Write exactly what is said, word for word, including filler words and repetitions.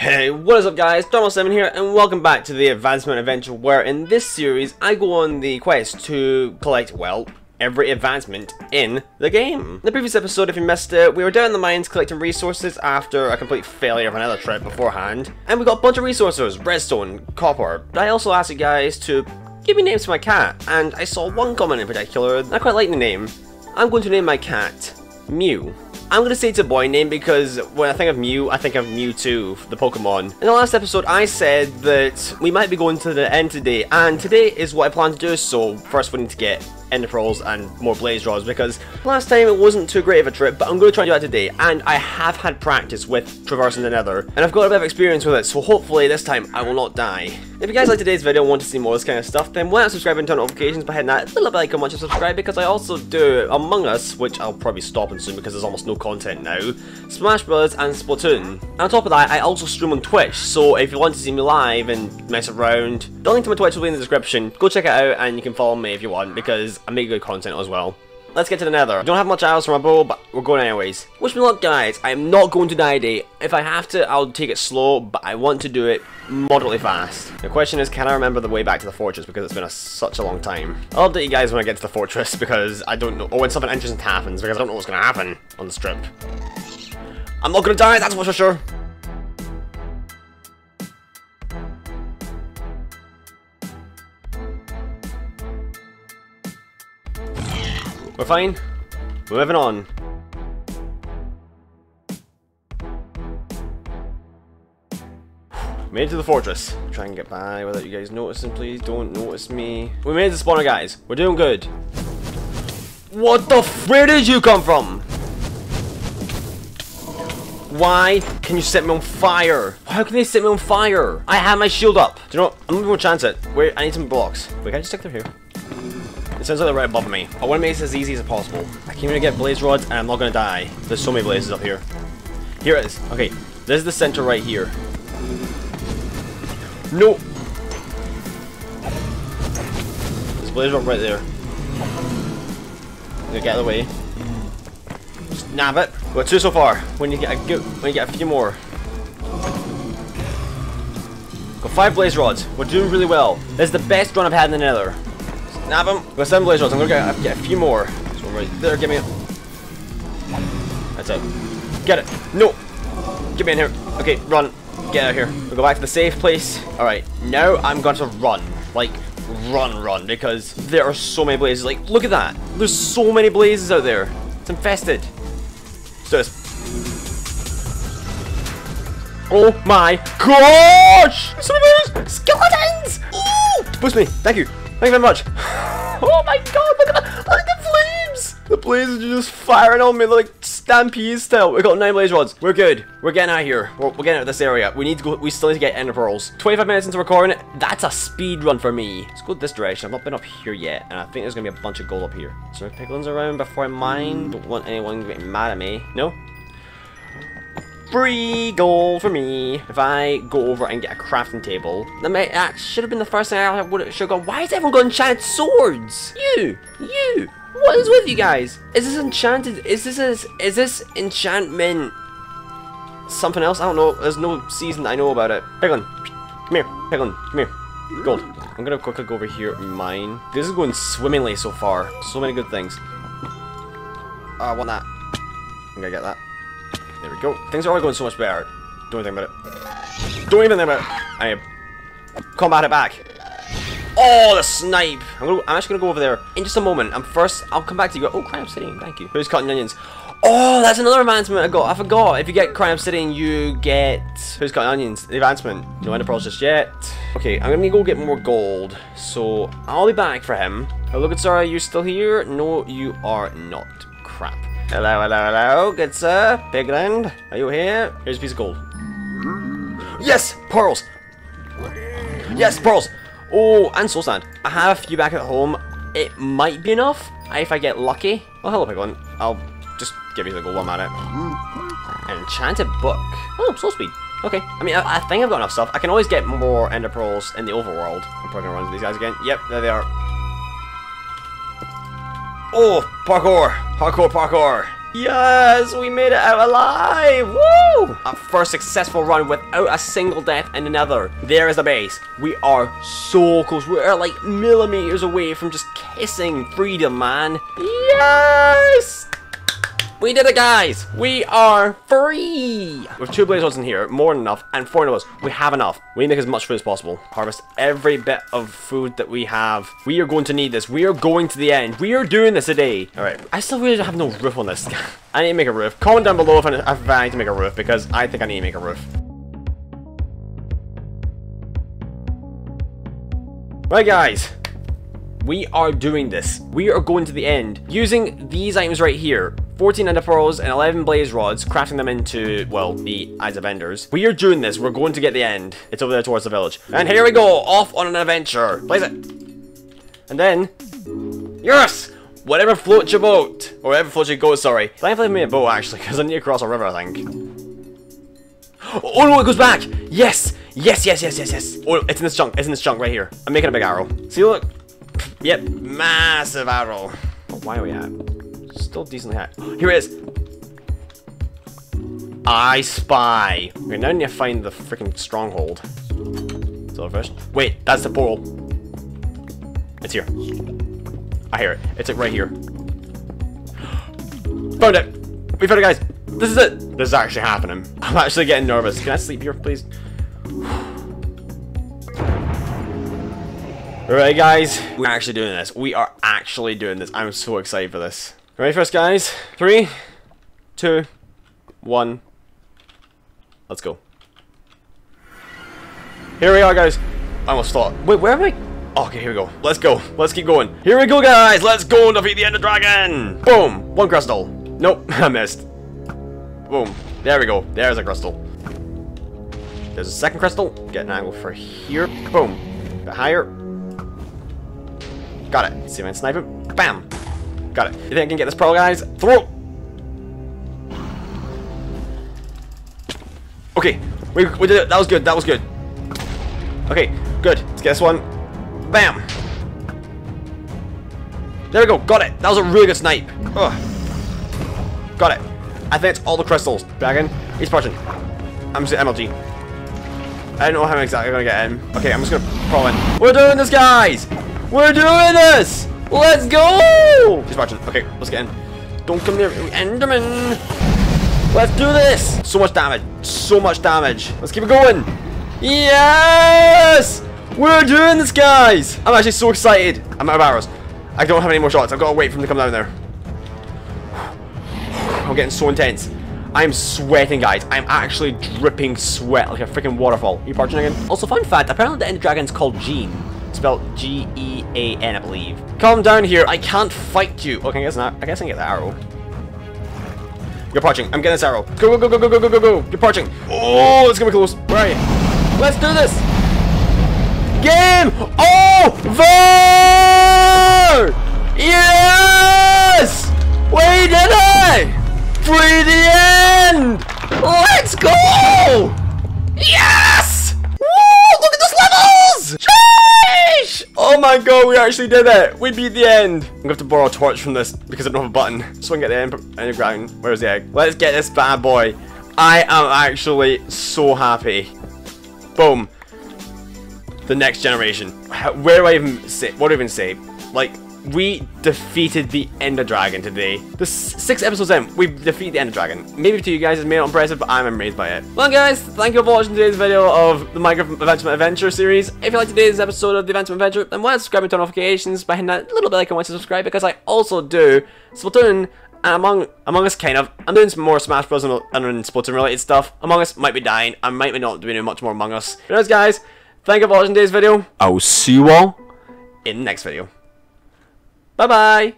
Hey, what is up guys, Donald seven here and welcome back to the Advancement Adventure, where in this series I go on the quest to collect, well, every advancement in the game. In the previous episode, if you missed it, we were down in the mines collecting resources after a complete failure of another trip beforehand, and we got a bunch of resources, redstone, copper. I also asked you guys to give me names for my cat, and I saw one comment in particular, and I quite like the name. I'm going to name my cat Mew. I'm gonna say it's a boy name because when I think of Mew, I think of Mewtwo, the Pokemon. In the last episode, I said that we might be going to the end today, and today is what I plan to do. So first we need to get Ender Pearls and more blaze rods, because last time it wasn't too great of a trip, but I'm gonna try and do that today, and I have had practice with traversing the Nether, and I've got a bit of experience with it, so hopefully this time I will not die. If you guys like today's video and want to see more of this kind of stuff, then why not subscribe and turn on notifications by hitting that little bell icon once you subscribe, because I also do Among Us, which I'll probably stop in soon because there's almost no content now, Smash Bros and Splatoon. And on top of that, I also stream on Twitch, so if you want to see me live and mess around, the link to my Twitch will be in the description. Go check it out and you can follow me if you want, because I make good content as well. Let's get to the Nether. I don't have much hours for my bow, but we're going anyways. Wish me luck guys, I'm not going to die today. If I have to, I'll take it slow, but I want to do it moderately fast. The question is, can I remember the way back to the fortress, because it's been a, such a long time. I'll update you guys when I get to the fortress, because I don't know, or when something interesting happens, because I don't know what's going to happen on the strip. I'm not going to die, that's for sure. We're fine. We're moving on. Made it to the fortress. Try and get by without you guys noticing, please. Don't notice me. We made it to the spawner, guys. We're doing good. What the f- Where did you come from? Why can you set me on fire? How can they set me on fire? I have my shield up. Do you know what? I'm not even gonna chance it. Wait, I need some blocks. Wait, can I just stick through here? It sounds like they're right above me. I want to make this as easy as possible. I came here to get blaze rods and I'm not going to die. There's so many blazes up here. Here it is. Okay, this is the center right here. No! There's blaze rod right there. I'm gonna get out of the way. Just nab it. We've got two so far. When you get a good, when you get a few more. Got five blaze rods. We're doing really well. This is the best run I've had in the Nether. Nab him. Got seven blaze rods. I'm gonna get, get a few more. There's one right there. Give me it. That's it. Get it. No. Get me in here. Okay, run. Get out of here. We'll go back to the safe place. All right. Now I'm going to run. Like, run, run, because there are so many blazes. Like, look at that. There's so many blazes out there. It's infested. Let's do this. Oh my gosh! So many blazes. Skeletons. Ooh! Push me. Thank you. Thank you very much. Oh my god, look at the, look at the flames! The blazes are just firing on me like stampede style. We got nine blaze rods. We're good. We're getting out of here. We're, we're getting out of this area. We need to go. We still need to get Ender Pearls. twenty-five minutes into recording. That's a speed run for me. Let's go this direction. I've not been up here yet, and I think there's gonna be a bunch of gold up here. Is there piglins around before I mine? Don't want anyone getting mad at me. No. Free gold for me. If I go over and get a crafting table, that, may, that should have been the first thing I would have gone. Why is everyone got enchanted swords? You, you, what is with you guys? Is this enchanted? Is this is, is this enchantment? Something else? I don't know. There's no season that I know about it. Piglin, come here. Piglin, come here. Gold. I'm gonna quickly go over here and mine. This is going swimmingly so far. So many good things. Oh, I want that. I'm gonna get that. There we go. Things are already going so much better. Don't even think about it. Don't even think about it. I am. Combat it back. Oh, the snipe. I'm, gonna, I'm actually going to go over there in just a moment. I'm first. I'll come back to you. Oh, Cryo Obsidian. Thank you. Who's cutting onions? Oh, that's another advancement I got. I forgot. If you get Cryo Obsidian, you get... Who's cutting onions? The advancement. No Ender Pearls just yet. Okay, I'm going to go get more gold. So, I'll be back for him. Hello, good sir. Are you still here? No, you are not. Crap. Hello, hello, hello, good sir. Piglin, are you here? Here's a piece of gold. Yes, pearls. Yes, pearls. Oh, and soul sand. I have a few back at home. It might be enough if I get lucky. Oh, hello, Piglin. I'll just give you the gold one minute. An enchanted book. Oh, soul speed. Okay. I mean, I, I think I've got enough stuff. I can always get more ender pearls in the overworld. I'm probably gonna run into these guys again. Yep, there they are. Oh, parkour! Hardcore parkour! Yes, we made it out alive! Woo! Our first successful run without a single death and another. There is the base. We are so close. We are like millimeters away from just kissing freedom, man. Yes! We did it, guys! We are free! With two blaze rods in here, more than enough, and four of us, we have enough. We need to make as much food as possible. Harvest every bit of food that we have. We are going to need this. We are going to the end. We are doing this today. Alright, I still really don't have no roof on this. I need to make a roof. Comment down below if I, if I need to make a roof, because I think I need to make a roof. Right, guys. We are doing this. We are going to the end using these items right here. fourteen ender pearls and eleven blaze rods, crafting them into, well, the eyes of enders. We are doing this. We're going to get the end. It's over there towards the village. And here we go, off on an adventure. Blaze it. And then, yes! Whatever floats your boat. Or whatever floats your goat, sorry. Thankfully I made a boat, actually, because I need to cross a river, I think. Oh no, it goes back! Yes! Yes, yes, yes, yes, yes. Oh, it's in this chunk. It's in this chunk right here. I'm making a big arrow. See, look. Yep, massive arrow. But why are we at? Still decently high. Here it is. I spy. Okay, now I need to find the freaking stronghold. Silverfish. Wait, that's the portal. It's here. I hear it. It's like right here. Found it. We found it, guys. This is it. This is actually happening. I'm actually getting nervous. Can I sleep here, please? Alright guys, we're actually doing this. We are actually doing this. I'm so excited for this. Ready for us, guys? Three, two, one. Let's go. Here we are, guys. I almost thought. Wait, where am I? Oh, okay, here we go. Let's go. Let's keep going. Here we go, guys. Let's go and defeat the Ender Dragon. Boom. One crystal. Nope, I missed. Boom. There we go. There's a crystal. There's a second crystal. Get an angle for here. Boom. A bit higher. Got it. See if I can snipe him. Bam! Got it. You think I can get this pearl, guys? Throw! Okay. We, we did it. That was good. That was good. Okay. Good. Let's get this one. Bam! There we go. Got it. That was a really good snipe. Ugh. Got it. I think it's all the crystals. Dragon. He's pushing. I'm just M L G. I don't know how I'm exactly going to get in. Okay. I'm just going to crawl in. We're doing this, guys! We're doing this! Let's go! He's watching. Okay, let's get in. Don't come near Enderman! Let's do this! So much damage. So much damage. Let's keep it going. Yes! We're doing this, guys! I'm actually so excited. I'm out of arrows. I don't have any more shots. I've got to wait for him to come down there. I'm getting so intense. I'm sweating, guys. I'm actually dripping sweat like a freaking waterfall. Are you parching again? Also, fun fact. Apparently the Ender Dragon's called Gene. Spelled G E A N, I believe. Come down here. I can't fight you. Okay, I guess not. I guess I can get the arrow. You're parching. I'm getting this arrow. Go, go, go, go, go, go, go, go. You're parching. Oh, it's going to be close. Where are you? Let's do this. Game over! Yes! We did it! Free the end! Let's go! Yes! Woo! Look at those levels! Oh my god, we actually did it! We beat the end! I'm gonna have to borrow a torch from this because I don't have a button. So I can get the end in the ground. Where's the egg? Let's get this bad boy. I am actually so happy. Boom. The next generation. Where do I even say? What do I even say? Like, we defeated the Ender Dragon today. This six episodes in, we've defeated the Ender Dragon. Maybe to you guys it's made it impressive, but I'm amazed by it. Well guys, thank you for watching today's video of the Minecraft Advancement Adventure series. If you liked today's episode of the Advancement Adventure, then why not subscribe and turn notifications by hitting that little bell icon once you subscribe, because I also do Splatoon and Among Among Us, kind of. I'm doing some more Smash Bros and, and Splatoon related stuff. Among Us might be dying. I might be not doing much more Among Us. But anyways guys, thank you for watching today's video. I'll see you all in the next video. Bye-bye!